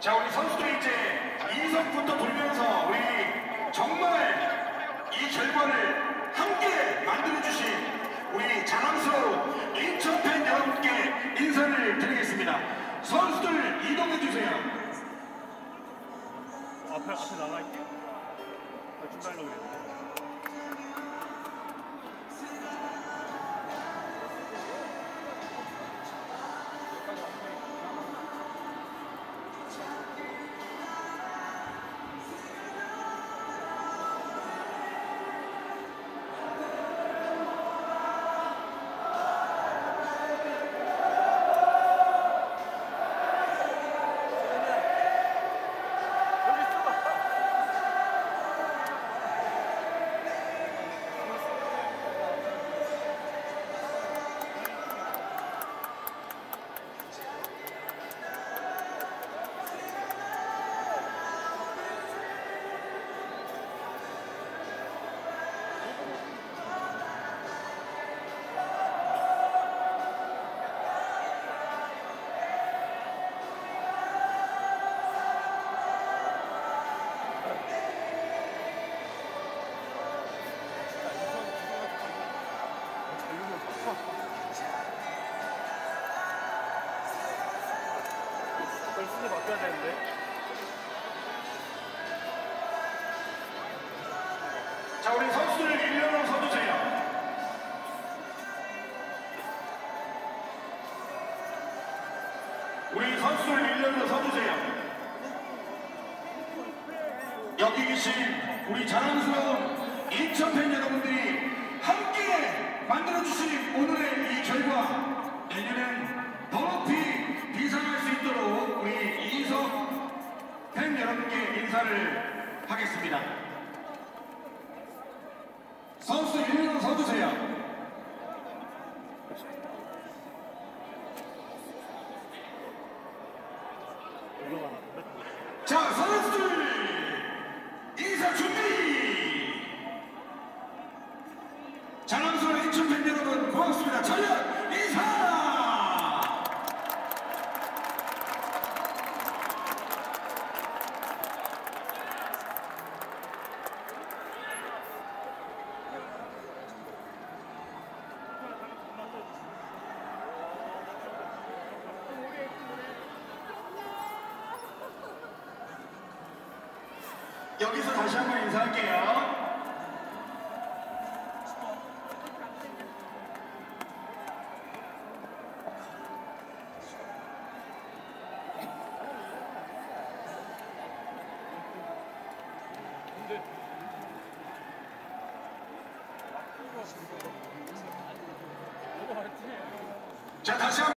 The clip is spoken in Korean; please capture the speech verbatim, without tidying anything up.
자, 우리 선수들이 이제 인석부터 돌면서 우리 정말 이 결과를 함께 만들어주신 우리 자랑스러운 인천 팬 여러분께 인사를 드리겠습니다. 선수들 이동해주세요. 앞에, 앞에 나갈게요. 중간으로 그래. 바꿔야 되는데. 자, 우리 선수들 일렬로 서주세요. 우리 선수들 일렬로 서주세요. 여기 계신 우리 자랑스러운 인천 팬 여러분들이 함께 만들어주신 오늘의 이 결과 내년엔 더 높이 비상할 수 있도록 우리 팬 여러분께 인사를 하겠습니다. 선수 일렬로 서주세요. 자, 선수들 인사 준비. 자랑스러운 인천 팬 여러분 고맙습니다. 전력 인사. 여기서 다시 한번 인사할게요. 자, 다시 한번.